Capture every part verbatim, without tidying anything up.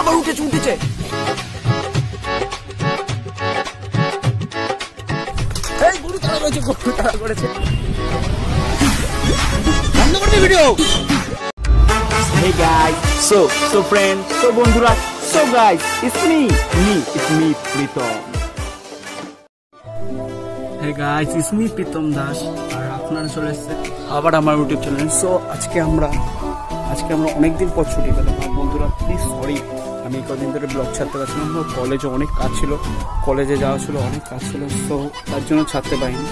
আবার উঠেছে উঠেছে এই গরু তারা রয়েছে গরু তারা করেছে বন্ধ করে video Hey guys, so so friend, so বন্ধুরা so guys, it's me, me, it's me, Pritam. Hey guys, it's me, Pritam daS. আর আপনারা চলে এসেছে আবার আমার ইউটিউব চ্যানেল। সো আজকে আমরা আজকে আমরা অনেক দিন পর ছুটি পেলাম। বন্ধুরা প্লিজ সরি, আমি কদিন ধরে ব্লগ ছাড়তে পারছিলাম না, কলেজে অনেক কাজ ছিল, কলেজে যাওয়া ছিল, অনেক কাজ ছিল, সো তার জন্য ছাড়তে পারিনি।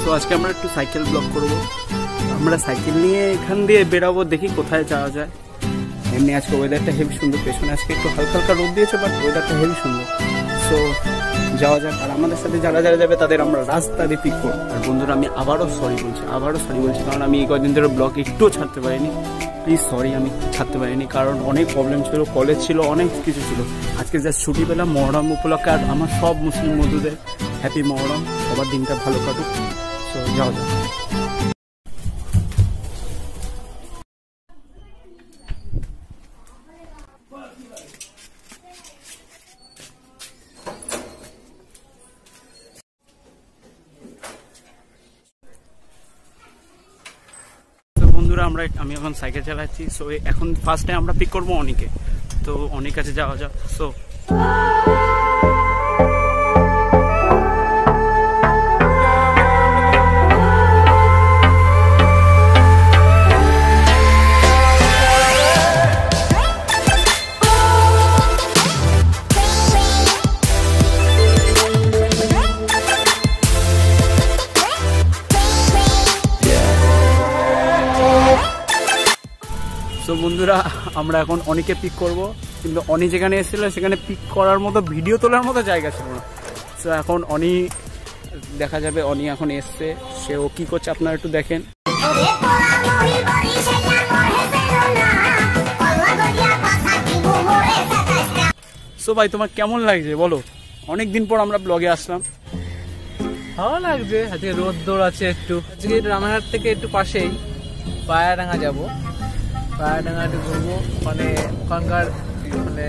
সো আজকে আমরা একটু সাইকেল ব্লগ করবো, আমরা সাইকেল নিয়ে এখান দিয়ে বেরাবো, দেখি কোথায় যাওয়া যায়। এমনি আজকে ওয়েদারটা হেভি সুন্দর, পেছনে আজকে একটু হালকা হালকা রোদ দিয়েছে, বাট ওয়েদারটা হেভি সুন্দর, সো যাওয়া যাক। আর আমাদের সাথে যারা যারা যাবে তাদের আমরা রাস্তা দিয়ে পিক করব। আর বন্ধুরা আমি আবারও সরি বলছি, আবারও সরি বলছি কারণ আমি এই কদিন ধরে ব্লগ একটুও ছাড়তে পারিনি। প্লিজ সরি, আমি ছাড়তে পারিনি কারণ অনেক প্রবলেম ছিল, কলেজ ছিল, অনেক কিছু ছিল। আজকে জাস্ট ছুটি পেলাম মহরম উপলক্ষে। আর আমার সব মুসলিম বন্ধুদের হ্যাপি মহরম, সবার দিনটা ভালো কাটুক। সো যাওয়া যাক। বন্ধুরা আমরা আমি এখন সাইকেল চালাচ্ছি, সো এখন ফার্স্ট টাইম আমরা পিক করবো অনেকে, তো অনেক কাছে যাওয়া যাক। সো সো বন্ধুরা আমরা এখন অনেকে পিক করব, কিন্তু অনি যেখানে এসেছিলো সেখানে পিক করার মতো ভিডিও তোলার মতো জায়গা ছিল না। সো এখন অনি দেখা যাবে, অনি এখন এসছে, সে ও কী করছে আপনারা একটু দেখেন। সো ভাই তোমার কেমন লাগছে বলো? অনেক দিন পর আমরা ব্লগে আসলাম, ভালো লাগছে। আজকে রোদ দৌড় আছে একটু, আজকে রানাঘাট থেকে একটু পাশেই পায়রাডাঙ্গা যাবো, পায়রাডাঙ্গাটি ঘুরবো, মানে ওখানকার মানে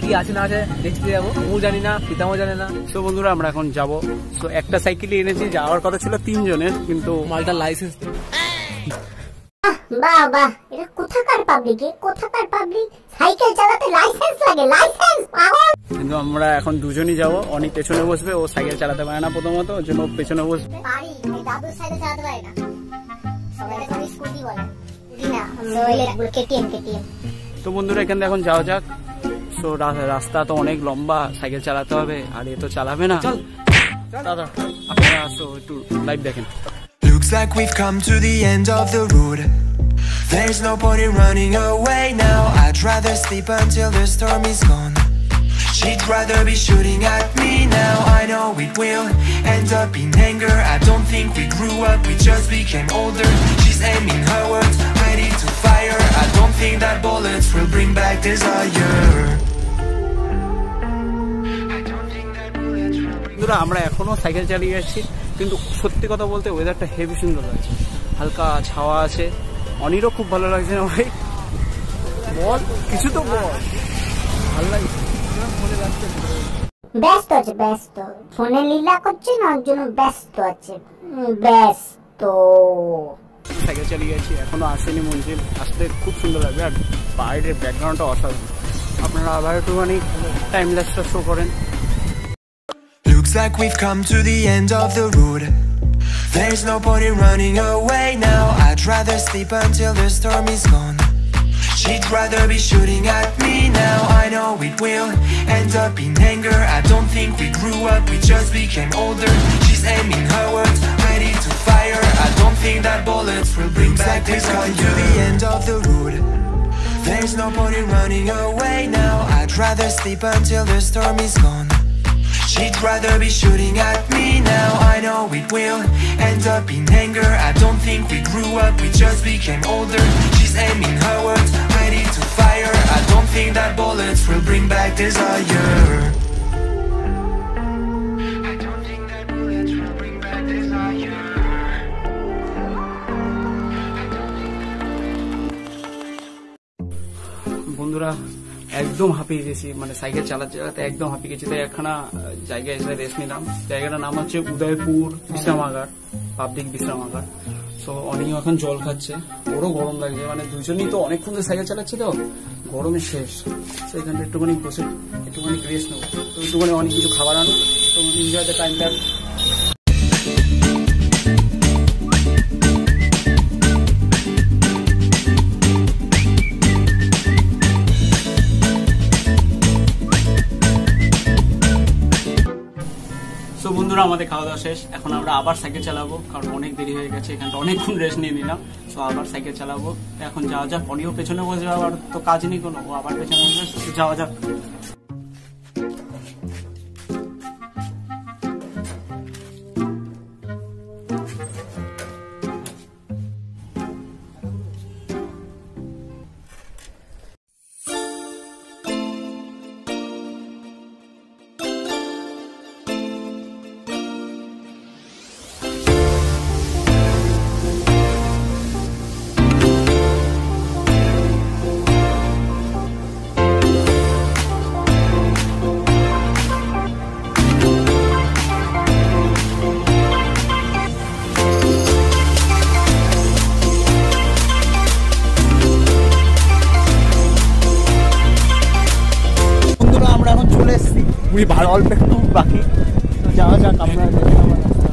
কি আছে না আছে দেখতে যাবো। ও জানি না, পিতামও জানে না। সো বন্ধুরা আমরা এখন যাবো। সো একটা সাইকেলই এনেছি, যাওয়ার কথা ছিল তিনজনের, কিন্তু মালটা লাইসেন্স বাবা এটা কোথাকার পাবলিক, কোথাকার পাবলিক সাইকেল চালাতে লাইসেন্স লাগে, লাইসেন্স পাগল। কিন্তু আমরা এখন দুজনই যাবো, অনেক পেছনে বসবে, ও সাইকেল চালাতে পারে না প্রথমত, ওর জন্য পেছনে বসবে। পারি আমি দাদু সাইকেল চালাতে পারে না, সবাই করে স্কুটি বলে। তো বন্ধুরা এখান থেকে এখন যাওয়া যাক। সো রাস্তা তো অনেক লম্বা, সাইকেল চালাতে হবে, আর এ তো চালাবে না দাদা। আপনারা সো একটু লাইভ দেখেন। Looks like we've come to the end of the road. There's no point in running away now. I'd rather sleep until the storm is gone. She'd rather be shooting at me now. I know it will end up in anger. I don't think we grew up, we just became older. She's aiming her words to fire. I don't think that bullets will bring back desire. বন্ধুরা আমরা এখনো cycle চালিয়ে যাচ্ছি, কিন্তু সত্যি কথা বলতে ওয়েদারটা হেভি সুন্দর লাগছে, হালকা ছাওয়া আছে, অনিরও খুব ভালো লাগছে না ভাই? বল কিছু তো বল, ভালো লাগছে। ব্যস্ত আছে, ব্যস্ত ফোনে লীলা করছে না, ওর জন্য ব্যস্ত আছে, ব্যস্ত। সাইকেল চালিয়ে গেছি, এখনো আসেনি মঞ্জিল, আসতে খুব সুন্দর লাগবে। আর বাইরের ব্যাকগ্রাউন্ডটা অসাধারণ, আপনারা আবার একটুখানি টাইম ল্যাপসটা শো করেন। Looks like we've come to the end of the road. There's no point in running away now. I'd rather sleep until the storm is gone. She'd rather be shooting at me now. I know it will end up in anger. I don't think we grew up, we just became older. She's aiming her words ready to fire. I don't think that bullets will bring back this desire. To the end of the road. There's no point in running away now. I'd rather sleep until the storm is gone. She'd rather be shooting at me now. I know it will end up in anger. I don't think we grew up, we just became older. She's aiming her words ready to fire. I don't think that bullets will bring back desire. বন্ধুরা একদম হাঁপিয়ে গেছি, মানে cycle চালাতে চালাতে একদম হাঁপিয়ে গেছি। তাই একখানা জায়গায় এসে রেস্ট নিলাম। জায়গাটার নাম হচ্ছে উদয়পুর বিশ্রামাগার, পাবলিক বিশ্রামাগার। তো অনেকেও এখন জল খাচ্ছে, ওরও গরম লাগছে, মানে দুজনেই তো অনেকক্ষণ ধরে সাইকেল চালাচ্ছে, তো গরমে শেষ। তো এখানটা একটুখানি বসে একটুখানি রেস্ট নেবো, তো একটুখানি অনেক কিছু খাবার আনো, তো এনজয় দ্য টাইম ল্যাপ। বন্ধুরা, আমাদের খাওয়া দাওয়া শেষ, এখন আমরা আবার সাইকেল চালাবো, কারণ অনেক দেরি হয়ে গেছে। এখানটা অনেকক্ষণ রেস্ট নিয়ে নিলাম, সো আবার সাইকেল চালাবো। এখন যাওয়া যাক, অনিও পেছনে বসবে, আবার তো কাজ নেই কোনো, ও আবার পেছনে বসবে, যাওয়া যাক। ভালো অল্প একটু বাকি, যাওয়া যাক। আমরা সো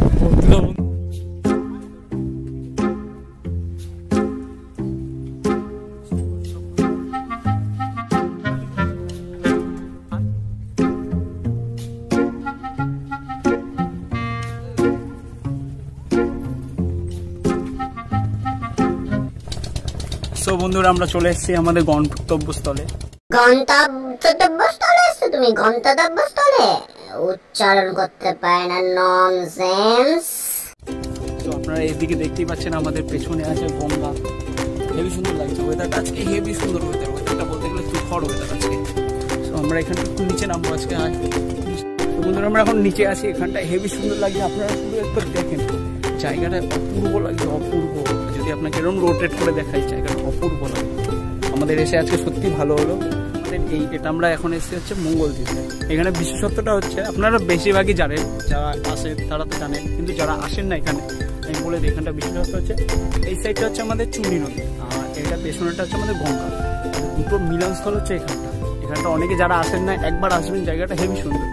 বন্ধুরা, আমরা চলে এসেছি আমাদের গন্তব্যস্থলে। গন্তব্যস্থলে এসছো তুমি? গন্তব্যস্থলে উচ্চারণ করতে পারে না, ননসেন্স। তো আপনারা এইদিকে দেখতেই পাচ্ছেন, আমাদের পেছনে আছে গঙ্গা। হেভি সুন্দর লাগছে ওয়েদারটা আজকে, হেভি সুন্দর ওয়েদার। ওয়েদারটা বলতে গেলে তুফার ওয়েদার আজকে। সো আমরা এখানে একটু নিচে নামবো আজকে। তো বন্ধুরা, আমরা এখন নিচে আছি, এখানটা হেভি সুন্দর লাগছে। আপনারা শুধু একবার দেখেন, জায়গাটা অপূর্ব লাগছে, অপূর্ব। যদি আপনাকে এরকম রোটেট করে দেখাই, জায়গাটা অপূর্ব লাগে। আমাদের এসে আজকে সত্যি ভালো হলো। এই এটা আমরা এখন এসে হচ্ছে মঙ্গলদ্বীপে। এখানে বিশেষত্বটা হচ্ছে, আপনারা বেশিরভাগই জানেন, যারা আসেন তারা তো জানেন, কিন্তু যারা আসেন না এখানে আমি বলে দিই, এখানটা বিশেষত্ব হচ্ছে এই সাইডটা হচ্ছে আমাদের চুনি নদী, আর এটা পেছনেটা হচ্ছে আমাদের গঙ্গা। দুটো মিলনস্থল হচ্ছে এখানটা। এখানটা অনেকে যারা আসেন না একবার আসবেন, জায়গাটা হেভি সুন্দর।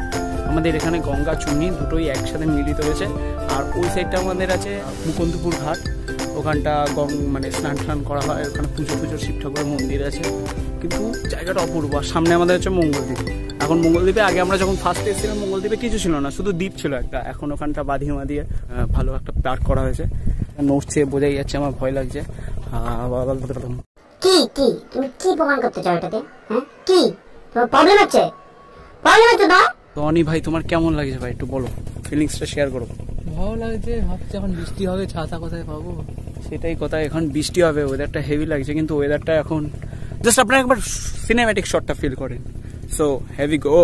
আমাদের এখানে গঙ্গা চুনি দুটোই একসাথে মিলিত হয়েছে। আর ওই সাইডটা আমাদের আছে মুকুন্দপুর ঘাট, ওখানটা গং মানে স্নান টান করা হয়, ওখানে পুজো পুজো শিব ঠাকুরের মন্দির আছে, কিন্তু জায়গাটা অপূর্ব। আর সামনে আমাদের হচ্ছে মঙ্গলদ্বীপ। এখন মঙ্গলদ্বীপে আগে আমরা যখন ফার্স্ট এসেছিলাম, মঙ্গলদ্বীপে কিছু ছিল না, শুধু দ্বীপ ছিল একটা। এখন ওখানটা বাঁধিয়ে বাঁধিয়ে ভালো একটা পার্ক করা হয়েছে। নড়ছে, বোঝাই যাচ্ছে, আমার ভয় লাগছে। কি কি তুমি কি প্রমাণ করতে চাও এটাতে? হ্যাঁ, কি তোমার প্রবলেম হচ্ছে? প্রবলেম হচ্ছে না তো অনি ভাই, তোমার কেমন লাগছে ভাই? একটু বলো, ফিলিংসটা শেয়ার করো। ভালো লাগছে, ভাবছি এখন বৃষ্টি হবে, ছাতা কোথায় পাবো সেটাই কথা। এখন বৃষ্টি হবে, ওয়েদারটা হেভি লাগছে, কিন্তু ওয়েদারটা এখন জাস্ট আপনারা একবার সিনেম্যাটিক শটটা ফিল করেন। So heavy go.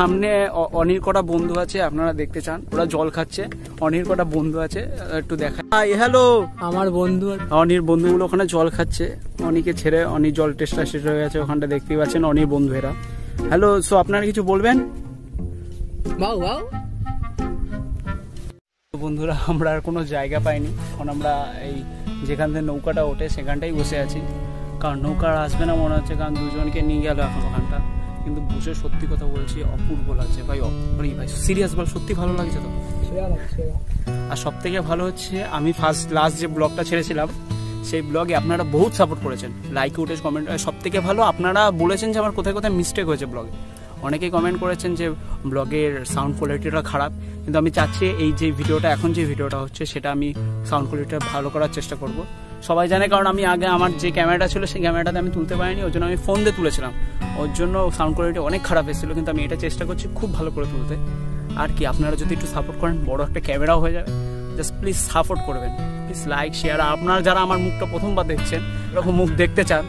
সামনে অনির কটা বন্ধু আছে, আপনারা দেখতে চান, ওরা জল খাচ্ছে। অনির কটা বন্ধু আছে, একটু দেখা। হ্যালো, আমার বন্ধু অনির বন্ধুগুলো ওখানে জল খাচ্ছে। অনিকে ছেড়ে অনির জল টেস্টটা শেষ হয়ে গেছে, ওখানটা দেখতেই পাচ্ছেন অনির বন্ধুরা। হ্যালো, সো আপনারা কিছু বলবেন? বাউ বাউ। বন্ধুরা, আমরা আর কোনো জায়গা পাইনি। এখন আমরা এই যেখান থেকে নৌকাটা ওঠে সেখানটাই বসে আছি, কারণ নৌকা আসবে না মনে হচ্ছে, কারণ দুজনকে নিয়ে গেল এখন ওখানটা। কিন্তু বসে সত্যি কথা বলছি, অপূর্ব লাগছে ভাই, অপরি ভাই, সিরিয়াস বল, সত্যি ভালো লাগছে তো। আর সব থেকে ভালো হচ্ছে, আমি ফার্স্ট লাস্ট যে ব্লগটা ছেড়েছিলাম, সেই ব্লগে আপনারা বহুত সাপোর্ট করেছেন, লাইক উঠেছে, কমেন্ট। সব থেকে ভালো, আপনারা বলেছেন যে আমার কোথায় কোথায় মিস্টেক হয়েছে ব্লগে। অনেকেই কমেন্ট করেছেন যে ব্লগের সাউন্ড কোয়ালিটিটা খারাপ, কিন্তু আমি চাচ্ছি এই যে ভিডিওটা, এখন যে ভিডিওটা হচ্ছে, সেটা আমি সাউন্ড কোয়ালিটিটা ভালো করার চেষ্টা করব। সবাই জানে, কারণ আমি আগে আমার যে ক্যামেরাটা ছিল সেই ক্যামেরাটাতে আমি তুলতে পারিনি, ওর জন্য আমি ফোন দিয়ে তুলেছিলাম, ওর জন্য সাউন্ড কোয়ালিটি অনেক খারাপ এসেছিলো। কিন্তু আমি এটা চেষ্টা করছি খুব ভালো করে তুলতে। আর কি, আপনারা যদি একটু সাপোর্ট করেন, বড় একটা ক্যামেরাও হয়ে যাবে। জাস্ট প্লিজ সাপোর্ট করবেন, প্লিজ লাইক শেয়ার। আর আপনারা যারা আমার মুখটা প্রথমবার দেখছেন, এরকম মুখ দেখতে চান,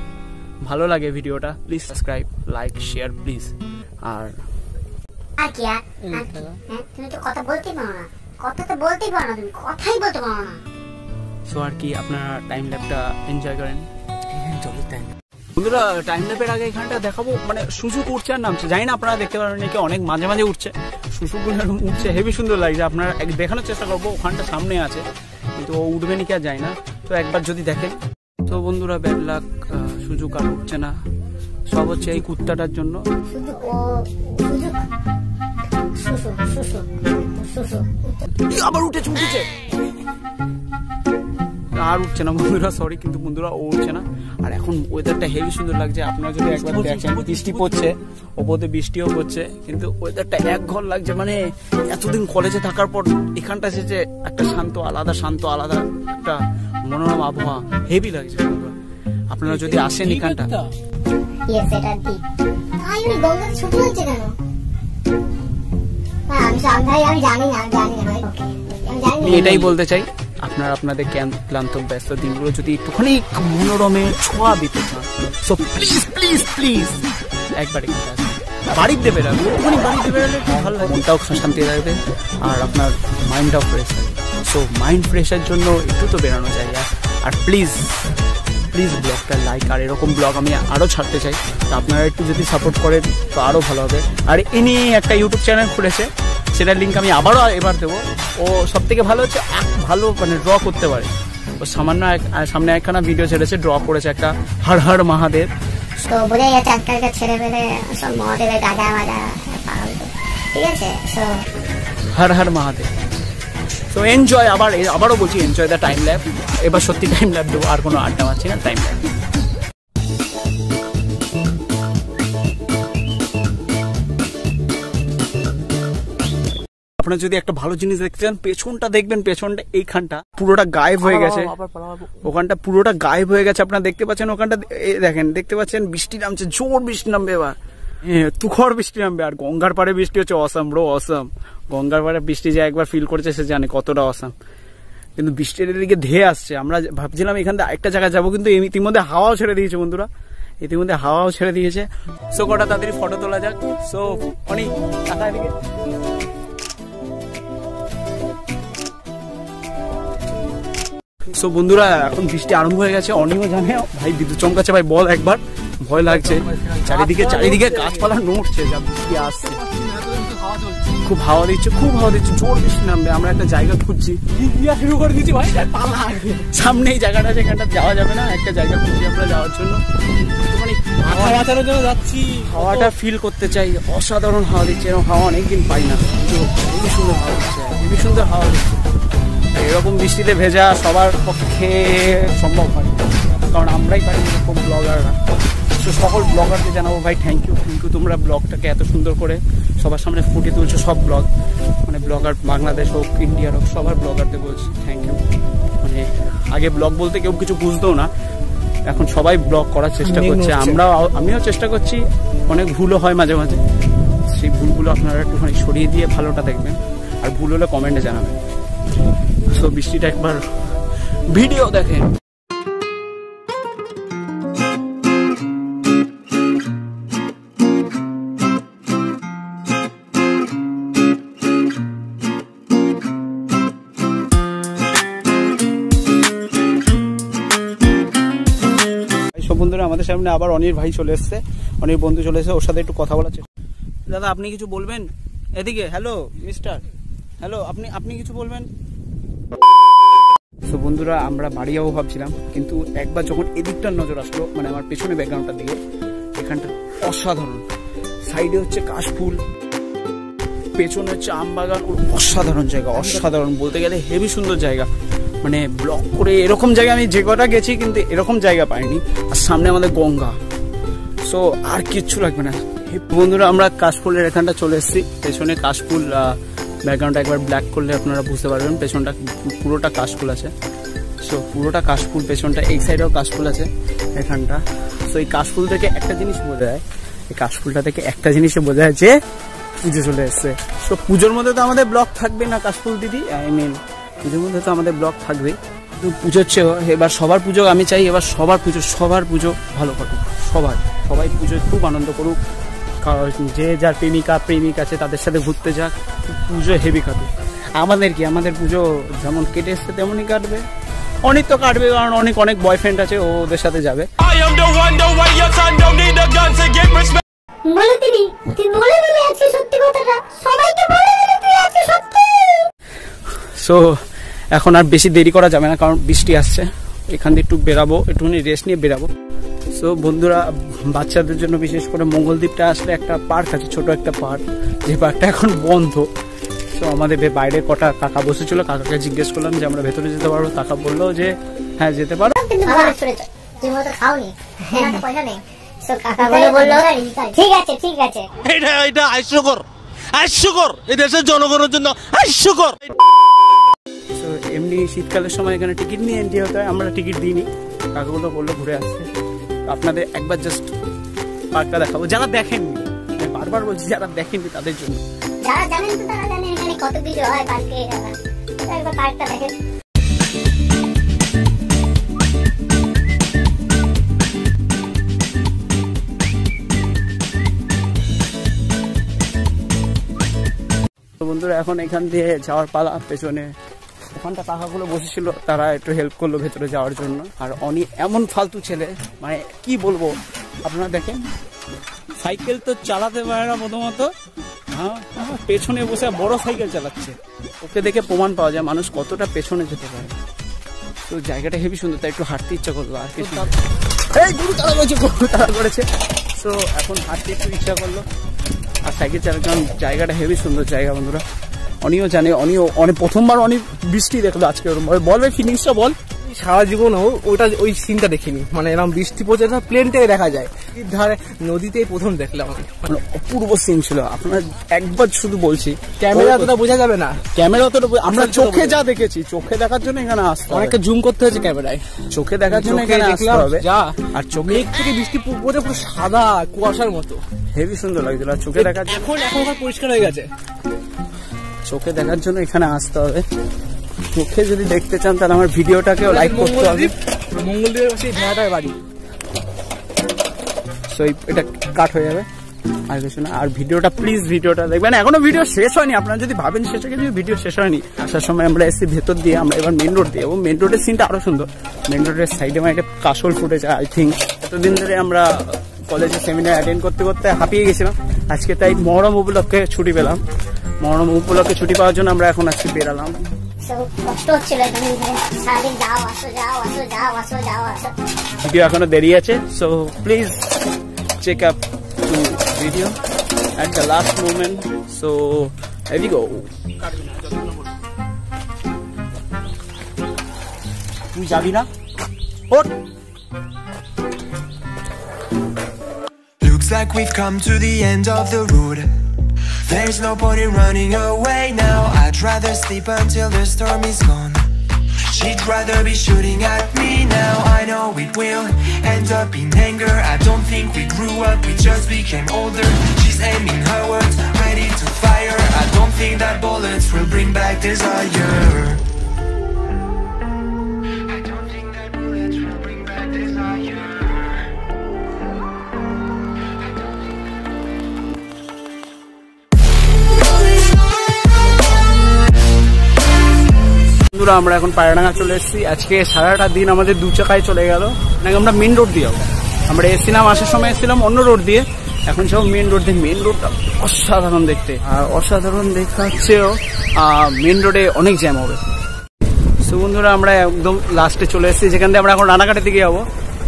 ভালো লাগে ভিডিওটা, please subscribe, like, share please. আর তুমি তো কথা বলতে পারো না, কথা তো বলতে পারো না, তুমি কথাই বলতে পারো না। সো আর কি আপনারা টাইম ল্যাপটা এনজয় করেন। বন্ধুরা টাইম ল্যাপের আগে এখানটা দেখাবো, মানে শুশু উঠছে আর নামছে, জানি না আপনারা দেখতে পারবেন নাকি, অনেক মাঝে মাঝে উঠছে, শুশুগুলো উঠছে, হেভি সুন্দর লাগছে। আপনারা এক দেখানোর চেষ্টা করবো, ওখানটা সামনে আছে কিন্তু ও উঠবে নাকি আর যায় না, তো একবার যদি দেখেন। তো বন্ধুরা ব্যাড লাক, সুযোগ আর উঠছে না, সব হচ্ছে এই কুত্তাটার জন্য। আবার উঠেছে উঠেছে আর উঠছে না বন্ধুরা, সরি কিন্তু বন্ধুরা ও উঠছে না। আর এখন ওয়েদারটা হেভি সুন্দর লাগছে, আপনারা যদি একবার দেখেন, বৃষ্টি পড়ছে, ওপরে বৃষ্টিও পড়ছে, কিন্তু ওয়েদারটা এক ঘর লাগছে। মানে এতদিন কলেজে থাকার পর এখানটা এসেছে, একটা শান্ত আলাদা শান্ত আলাদা একটা মনোরম আবহাওয়া, হেভি লাগছে বন্ধুরা। আপনারা যদি আসেন এখানটা, এটাই বলতে চাই, আপনারা আপনাদের ক্লান্ত ব্যস্ত দিনগুলো যদি একটুখানি মনোরমে ছোঁয়া দিতে চান, সো প্লিজ প্লিজ প্লিজ একবার বাড়ির দেবে, একটুখানি বাড়ির দেবে, ভালো লাগে, মনটাও শান্তি লাগবে আর আপনার মাইন্ডটাও ফ্রেশ হবে। সো মাইন্ড ফ্রেশের জন্য একটু তো বেরোনো চাই। আর প্লিজ প্লিজ ব্লগটা লাইক, আর এরকম ব্লগ আমি আরও ছাড়তে চাই, তো আপনারা একটু যদি সাপোর্ট করেন তো আরও ভালো হবে। আর ইনি একটা ইউটিউব চ্যানেল খুলেছে, সেটার লিঙ্ক আমি আবারও এবার দেবো। ও সব থেকে ভালো হচ্ছে ভালো মানে ড্র করতে পারে, ও সামান্য সামনে একখানা ভিডিও ছেড়েছে, ড্র করেছে একটা হর হর মহাদেব। তো বোঝাই যাচ্ছে আজকালকার ছেলেমেলে সব মহাদেবের গাজা মাজা পাগল, ঠিক আছে। সো হর হর মহাদেব, তো এনজয়, আবার আবারও বলছি এনজয় দ্য টাইম ল্যাপ। এবার সত্যি টাইম ল্যাপ দেবো, আর কোনো আড্ডা মারছি না, টাইম ল্যাপ। আপনারা যদি একটা ভালো জিনিস দেখতে চান, পেছনটা দেখবেন, পেছনটা এইখানটা পুরোটা গায়েব হয়ে গেছে, ওখানটা পুরোটা গায়েব হয়ে গেছে, আপনারা দেখতে পাচ্ছেন। ওখানটা দেখেন, দেখতে পাচ্ছেন বৃষ্টি নামছে, জোর বৃষ্টি নামবে এবার, হ্যাঁ তুখর বৃষ্টি নামবে। আর গঙ্গার পাড়ে বৃষ্টি হচ্ছে অসাম ব্রো, অসাম। গঙ্গার পাড়ে বৃষ্টি যে একবার ফিল করছে সে জানে কতটা অসাম। কিন্তু বৃষ্টির দিকে ধেয়ে আসছে, আমরা ভাবছিলাম এখান থেকে একটা জায়গায় যাবো, কিন্তু ইতিমধ্যে হাওয়াও ছেড়ে দিয়েছে বন্ধুরা, ইতিমধ্যে হাওয়াও ছেড়ে দিয়েছে। সো কটা তাড়াতাড়ি ফটো তোলা যাক। সো অনেক সো বন্ধুরা এখন বৃষ্টি আরম্ভ হয়ে গেছে, অনেক জানে ভাই, বিদ্যুৎ চমকাচ্ছে ভাই, বল একবার, ভয় লাগছে। চারিদিকে চারিদিকে গাছপালা নড়ছে, যা বৃষ্টি আসছে, খুব হাওয়া দিচ্ছে, খুব হাওয়া দিচ্ছে, জোর বৃষ্টি নামবে। আমরা একটা জায়গা খুঁজছি, শুরু করে দিচ্ছি ভাই, সামনে এই জায়গাটা যেখানটা যাওয়া যাবে না, একটা জায়গা খুঁজছি আমরা যাওয়ার জন্য, মানে হাওয়া বাঁচানোর জন্য যাচ্ছি, হাওয়াটা ফিল করতে চাই। অসাধারণ হাওয়া দিচ্ছে, এরকম হাওয়া অনেকদিন পাই না, খুবই সুন্দর হাওয়া দিচ্ছে, খুবই সুন্দর হাওয়া দিচ্ছে। এরকম বৃষ্টিতে ভেজা সবার পক্ষে সম্ভব হয়, কারণ আমরাই পারি এরকম ব্লগাররা। তো সকল ব্লগারকে জানাবো ভাই থ্যাংক ইউ, থ্যাংক ইউ, তোমরা ব্লগটাকে এত সুন্দর করে সবার সামনে ফুটিয়ে তুলছো। সব ব্লগ মানে ব্লগার বাংলাদেশ হোক, ইন্ডিয়ার হোক, সবার ব্লগারদের বলছি থ্যাংক ইউ। মানে আগে ব্লগ বলতে কেউ কিছু বুঝতো না, এখন সবাই ব্লগ করার চেষ্টা করছে, আমরাও আমিও চেষ্টা করছি। অনেক ভুলও হয় মাঝে মাঝে, সেই ভুলগুলো আপনারা একটুখানি সরিয়ে দিয়ে ভালোটা দেখবেন, আর ভুল হলে কমেন্টে জানাবেন। সো বৃষ্টিটা একবার ভিডিও দেখেন। সব বন্ধুরা আমাদের সামনে আবার অনির ভাই চলে এসছে, অনির বন্ধু চলে এসছে, ওর সাথে একটু কথা বলার চেষ্টা। দাদা আপনি কিছু বলবেন এদিকে? হ্যালো মিস্টার, হ্যালো, আপনি আপনি কিছু বলবেন? তো বন্ধুরা আমরা বাড়ি যাবো ভাবছিলাম, কিন্তু একবার যখন এদিকটার নজর আসলো, মানে আমার পেছনে ব্যাকগ্রাউন্ডটার দিকে, এখানটা অসাধারণ, সাইডে হচ্ছে কাশফুল, পেছনে হচ্ছে আম বাগান, অসাধারণ জায়গা, অসাধারণ বলতে গেলে হেভি সুন্দর জায়গা। মানে ব্লক করে এরকম জায়গা আমি যে কটা গেছি কিন্তু এরকম জায়গা পাইনি। আর সামনে আমাদের গঙ্গা, সো আর কিচ্ছু লাগবে না বন্ধুরা। আমরা কাশফুলের এখানটা চলে এসেছি, পেছনে কাশফুল, ব্যাকগ্রাউন্ডটা একবার ব্ল্যাক করলে আপনারা বুঝতে পারবেন, পেছনটা পুরোটা কাশফুল আছে। সো পুরোটা কাশফুল, পেছনটা এই সাইডেও কাশফুল আছে এখানটা। সো এই কাশফুল থেকে একটা জিনিস বোঝা যায়, এই কাশফুলটা থেকে একটা জিনিসে বোঝা যায় যে পুজো চলে এসছে। সো পুজোর মধ্যে তো আমাদের ব্লগ থাকবে না কাশফুল দিদি, আই মিন পুজোর মধ্যে তো আমাদের ব্লগ থাকবে। পুজো হচ্ছে এবার সবার পুজো, আমি চাই এবার সবার পুজো সবার পুজো ভালো কাটুক, সবার সবাই পুজোয় খুব আনন্দ করুক, যে যার প্রেমিকা প্রেমিক আছে তাদের সাথে ঘুরতে যাক, পুজো হেভি কাটুক। আমাদের কি আমাদের পুজো যেমন কেটে এসছে তেমনই কাটবে, অনেক তো কাটবে, কারণ অনেক অনেক বয়ফ্রেন্ড আছে, ও ওদের সাথে যাবে। সো এখন আর বেশি দেরি করা যাবে না, কারণ বৃষ্টি আসছে, এখান দিয়ে একটু বেরাবো, একটুখানি রেস্ট নিয়ে বেরাবো। সো বন্ধুরা, বাচ্চাদের জন্য বিশেষ করে মঙ্গলদ্বীপটা আসলে একটা পার্ক আছে, ছোট একটা পার্ক, যে পার্কটা এখন বন্ধ। তো আমাদের বাইরে কটা কাকা বসেছিল, কাকাকে জিজ্ঞেস করলাম যে আমরা ভেতরে যেতে পারবো, কাকা বললো যে হ্যাঁ যেতে পারো। এমনি শীতকালের সময় এখানে টিকিট নিয়ে এন্ট্রি হতে হয়, আমরা টিকিট দিইনি, কাকাগুলো বললো ঘুরে আসতে। আপনাদের একবার জাস্ট পার্কটা দেখাবো, যারা দেখেননি, আমি বারবার বলছি যারা দেখেননি তাদের জন্য। যারা জানেন তো তারা জানেন এখানে কত কিছু হয় পার্কে, একবার পার্কটা দেখেন। বন্ধুরা এখন এখান দিয়ে যাওয়ার পালা, পেছনে ওখানটা কাকাগুলো বসেছিল, তারা একটু হেল্প করলো ভেতরে যাওয়ার জন্য। আর অনি এমন ফালতু ছেলে, মানে কি বলবো, আপনারা দেখেন সাইকেল তো চালাতে পারে না প্রথমত, হ্যাঁ পেছনে বসে বড় সাইকেল চালাচ্ছে। ওকে দেখে প্রমাণ পাওয়া যায় মানুষ কতটা পেছনে যেতে পারে। তো জায়গাটা হেভি সুন্দর, তাই একটু হাঁটতে ইচ্ছা করলো, আর কিছু গরু তাড়া করেছে, গরু তাড়া করেছে। সো এখন হাঁটতে একটু ইচ্ছা করলো, আর সাইকেল চালাতে, কারণ জায়গাটা হেভি সুন্দর জায়গা। বন্ধুরা অনিও জানে, অনিও অনেক প্রথমবার অনেক বৃষ্টি দেখলো আজকে, ওরকম বল ভাই ফিলিংসটা বল। সারা জীবন হোক ওটা ওই সিনটা দেখিনি, মানে এরকম বৃষ্টি পড়ছে প্লেন থেকে দেখা যায়, ধারে নদীতেই প্রথম দেখলাম, মানে অপূর্ব সিন ছিল। আপনার একবার শুধু বলছি ক্যামেরা অতটা বোঝা যাবে না, ক্যামেরা অতটা আমরা চোখে যা দেখেছি, চোখে দেখার জন্য এখানে আসতে হবে, অনেকটা জুম করতে হয়েছে ক্যামেরায়, চোখে দেখার জন্য এখানে আসতে হবে। যা আর চোখে এক থেকে বৃষ্টি পড়ছে পুরো সাদা কুয়াশার মতো, হেভি সুন্দর লাগছিল আর চোখে দেখার। এখন এখন পরিষ্কার হয়ে গেছে, চোখে দেখার জন্য এখানে আসতে হবে। চোখে যদি দেখতে চান তাহলে আমার ভিডিওটাকে লাইক করতে হবে। মঙ্গলদ্বীপের পাশে ঢাকায় বাড়ি, সো এটা কাট হয়ে যাবে আর কিছু না। আর ভিডিওটা প্লিজ ভিডিওটা দেখবেন, এখনো ভিডিও শেষ হয়নি। আপনারা যদি ভাবেন শেষ হয়ে গেছে, ভিডিও শেষ হয়নি। আসার সময় আমরা এসে ভেতর দিয়ে আমরা এবার মেন রোড দিয়ে, এবং মেন রোডের সিনটা আরো সুন্দর। মেন রোডের সাইডে আমার একটা কাশল ফুটেছে, আই থিঙ্ক এতদিন ধরে আমরা কলেজে সেমিনার অ্যাটেন্ড করতে করতে হাঁপিয়ে গেছিলাম, আজকে তাই মহরম উপলক্ষে ছুটি পেলাম। মহরম উপলক্ষে ছুটি পাওয়ার জন্য আমরা এখন আজকে বেরালাম। ভিডিও এখনো দেরি আছে, so please check up to video at the last moment. So here we go. তুই যাবি না? ওঠ। Looks like we've come to the end of the road. There's no point in running away now. I'd rather sleep until the storm is gone. She'd rather be shooting at me now. I know it will end up in anger. I don't think we grew up, we just became older. She's aiming her words, ready to fire. I don't think that bullets will bring back desire. আমরা এখন পায়রাডাঙ্গা চলে এসেছি। আজকে সারাটা দিন আমাদের দু চাকায় চলে গেল, মানে আমরা মেন রোড দিয়ে আমরা এসেছিলাম, আসার সময় এসেছিলাম অন্য রোড দিয়ে, এখন সব মেন রোড দিয়ে। মেন রোডটা অসাধারণ দেখতে, আর অসাধারণ দেখা হচ্ছেও মেন রোডে অনেক জ্যাম হবে। সো বন্ধুরা আমরা একদম লাস্টে চলে এসেছি, যেখান থেকে আমরা এখন রানাঘাটের দিকে যাবো,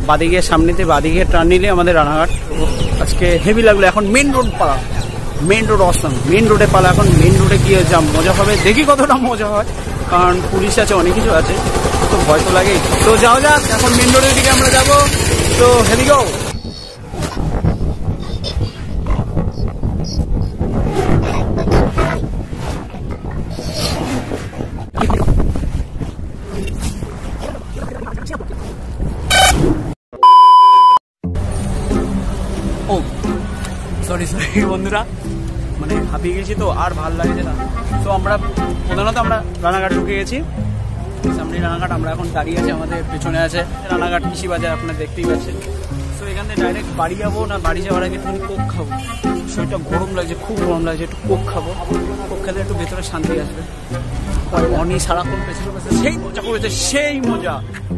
বাদে গিয়ে সামনেতে বাদে গিয়ে টার্ন নিলে আমাদের রানাঘাট। আজকে হেভি লাগলো, এখন মেন রোড পালা, মেন রোড অসাম, মেন রোডে পালা। এখন মেন রোডে গিয়ে যা মজা হবে দেখি কতটা মজা হয়, কারণ পুলিশ আছে, অনেক কিছু আছে, তো ভয় তো লাগেই। তো যাও যাক, এখন মেন রোডের দিকে আমরা যাবো। তো হেভি গো। ও সরি সরি বন্ধুরা, মানে হাঁপিয়ে গেছি তো আর ভাল লাগছে না। তো আমরা প্রধানত আমরা রানাঘাট ঢুকে গেছি, সামনে রানাঘাট, আমরা এখন দাঁড়িয়ে আছি, আমাদের পেছনে আছে রানাঘাট কৃষি বাজার, আপনারা দেখতেই পাচ্ছেন। তো এখান থেকে ডাইরেক্ট বাড়ি যাবো, না বাড়ি যাওয়ার আগে একটু কোক খাবো, শরীরটা গরম লাগছে, খুব গরম লাগছে, একটু কোক খাবো, কোক খেলে একটু ভেতরে শান্তি আসবে। অনি সারাক্ষণ পেছনে বসে সেই মজা করেছে, সেই মজা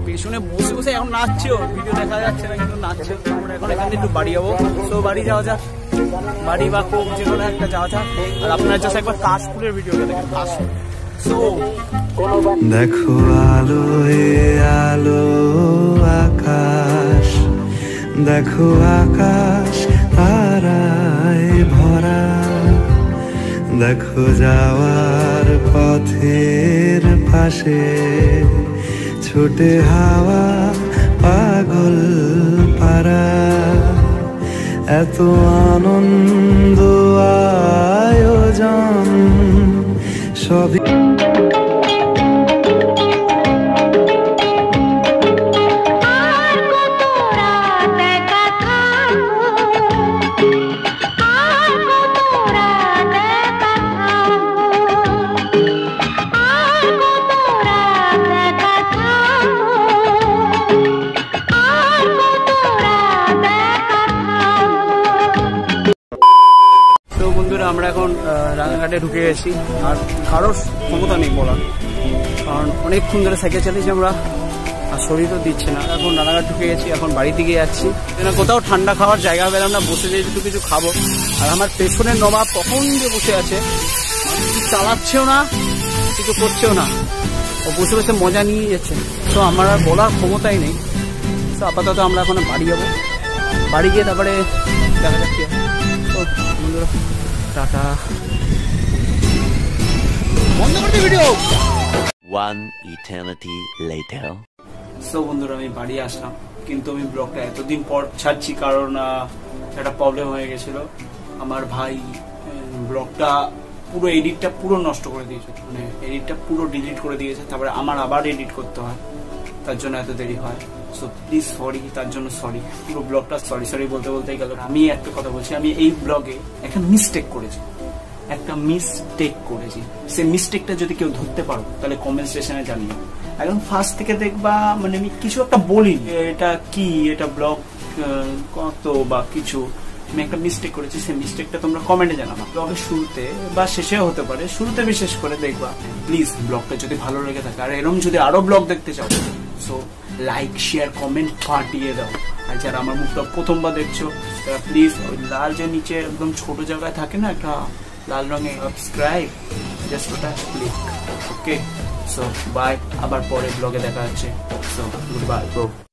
পেছনে বসে বসে এখন নাচছেও, ভিডিও দেখা যাচ্ছে না কিন্তু নাচছে। আমরা এখন এখান থেকে একটু বাড়ি যাবো, তো বাড়ি যাওয়া যাক, বাড়ি বা কোক যে কোনো একটা যাওয়া যাক। আর আপনারা জাস্ট একবার কাশফুলের ভিডিওটা দেখেন, কাশফুল। সো দেখো আলোয় আলো আকাশ, দেখো আকাশ তারায় ভরা, দেখো যাওয়ার পথের পাশে ছুটে হাওয়া পাগল পারা, এত আনন্দ আয়োজন সবই। আমরা এখন রানাঘাটে ঢুকে গেছি, আর কারোর ক্ষমতা নেই বলার, কারণ অনেকক্ষণ ধরে সাইকেল চালিয়েছি আমরা, আর শরীরও দিচ্ছে না। এখন রানাঘাট ঢুকে গেছি, এখন বাড়ির দিকে যাচ্ছি, না কোথাও ঠান্ডা খাওয়ার জায়গা পেলাম না, বসে যেয়ে একটু কিছু খাবো। আর আমার পেছনের নবাব কখন যে বসে আছে, কিছু চালাচ্ছেও না, কিছু করছেও না, ও বসে বসে মজা নিয়ে যাচ্ছে। তো আমার আর বলার ক্ষমতাই নেই। তো আপাতত আমরা এখন বাড়ি যাবো, বাড়ি গিয়ে তারপরে দেখা যাচ্ছে। তো বন্ধুরা টাটা, বন্ধ করতে video. One eternity later. So বন্ধুরা আমি বাড়ি আসলাম, কিন্তু আমি ব্লগটা এতদিন পর ছাড়ছি, কারণ একটা প্রবলেম হয়ে গেছিল। আমার ভাই ব্লগটা পুরো এডিটটা পুরো নষ্ট করে দিয়েছে, মানে এডিটটা পুরো ডিলিট করে দিয়েছে, তারপরে আমার আবার এডিট করতে হয়, তার জন্য এত দেরি হয়। সো প্লিজ সরি, তার জন্য সরি, পুরো ব্লগটা সরি সরি বলতে বলতেই গেল। আমি একটা কথা বলছি, আমি এই ব্লগে একটা মিস্টেক করেছি, একটা মিস্টেক করেছি। সেই মিস্টেকটা যদি কেউ ধরতে পারো তাহলে কমেন্ট সেকশনে জানিও। একদম ফার্স্ট থেকে দেখবা, মানে আমি কিছু একটা বলি এটা কি, এটা ব্লগ কত বা কিছু, আমি একটা মিস্টেক করেছি। সেই মিস্টেকটা তোমরা কমেন্টে জানাবা, ব্লগের শুরুতে বা শেষেও হতে পারে, শুরুতে বিশেষ করে দেখবা। প্লিজ ব্লগটা যদি ভালো লেগে থাকে, আর এরকম যদি আরো ব্লগ দেখতে চাও, সো লাইক শেয়ার কমেন্ট পাঠিয়ে দাও। আর যারা আমার মুখটা প্রথমবার দেখছো, তারা প্লিজ ওই লাল যে নিচে একদম ছোট জায়গায় থাকে না, একটা লাল রঙে সাবস্ক্রাইব, জাস্ট ওটা ক্লিক। ওকে সো বাই, আবার পরে ব্লগে দেখা হচ্ছে। সো গুড বাই গো।